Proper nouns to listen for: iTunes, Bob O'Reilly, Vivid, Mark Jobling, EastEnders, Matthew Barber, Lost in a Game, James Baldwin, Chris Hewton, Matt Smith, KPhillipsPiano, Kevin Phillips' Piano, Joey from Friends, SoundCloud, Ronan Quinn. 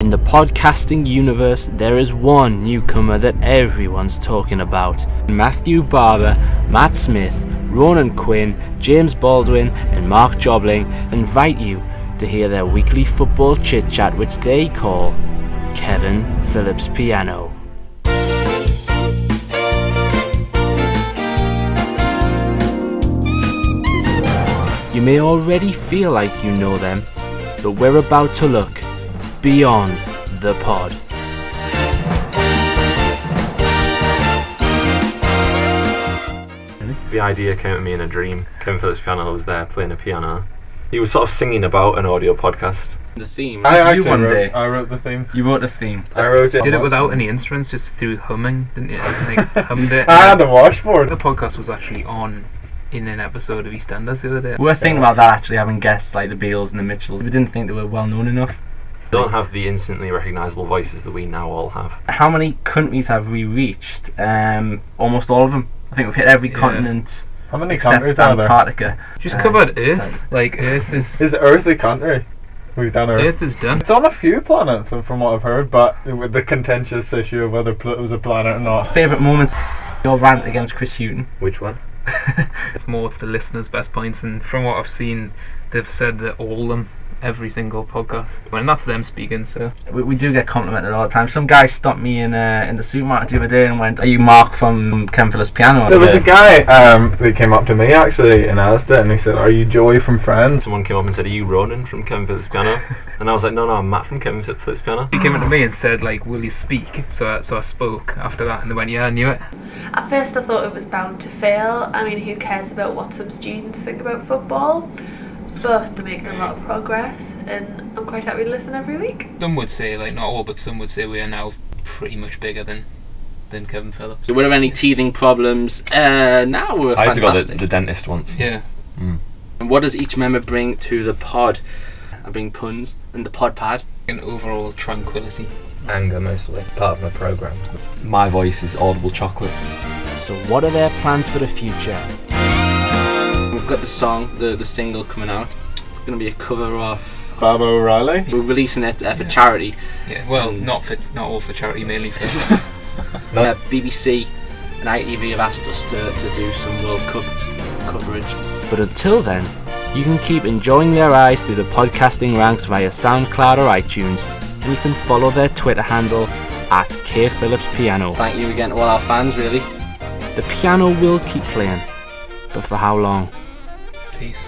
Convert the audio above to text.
In the podcasting universe, there is one newcomer that everyone's talking about. Matthew Barber, Matt Smith, Ronan Quinn, James Baldwin and Mark Jobling invite you to hear their weekly football chit-chat, which they call Kevin Phillips' Piano. You may already feel like you know them, but we're about to look beyond the pod. The idea came to me in a dream. Kevin Phillips' Piano was there playing a piano. He was sort of singing about an audio podcast. The theme. I wrote the theme. You wrote the theme. I wrote it. Did it without any instruments, just through humming, didn't you? Hummed it. I had a washboard. The podcast was actually on in an episode of EastEnders the other day. We were thinking about that actually, having guests like the Beatles and the Mitchells. We didn't think they were well known enough. Don't have the instantly recognisable voices that we now all have. How many countries have we reached? Almost all of them. I think we've hit every continent. How many countries are there? Antarctica. Just covered Earth. Like Earth is. Is Earth a country? We've done Earth. Earth is done. It's on a few planets, from what I've heard, but with the contentious issue of whether Pluto was a planet or not. Favourite moments? Your rant against Chris Hewton. Which one? It's more to the listeners' best points, and from what I've seen, they've said that all of them. Every single podcast, and that's them speaking. So we do get complimented all the time. Some guy stopped me in the supermarket the other day and went, "Are you Mark from Kevin Phillips' Piano?" There was a guy that came up to me actually and asked it, and he said, "Are you Joey from Friends?" Someone came up and said, "Are you Ronan from Kevin Phillips' Piano?" And I was like, "No, I'm Matt from Kevin Phillips' Piano." He came up to me and said, like, "Will you speak?" So I spoke after that, and they went, "Yeah, I knew it." At first, I thought it was bound to fail. I mean, who cares about what some students think about football? But we're making a lot of progress, and I'm quite happy to listen every week. Some would say, like, not all, but some would say we are now pretty much bigger than Kevin Phillips. Were there any teething problems? No, we're fantastic. I had to go to the dentist once. Yeah. And what does each member bring to the pod? I bring puns and the pod pad. An overall tranquility. Anger, mostly. Part of my programme. My voice is audible chocolate. So what are their plans for the future? We've got the song, the single coming out. It's going to be a cover of Bob O'Reilly. We're releasing it for charity. Yeah, well, not all for charity, mainly for BBC and ITV have asked us to do some World Cup coverage. But until then, you can keep enjoying their eyes through the podcasting ranks via SoundCloud or iTunes, and you can follow their Twitter handle at KPhillipsPiano. Thank you again to all our fans, really. The piano will keep playing. But for how long? Peace.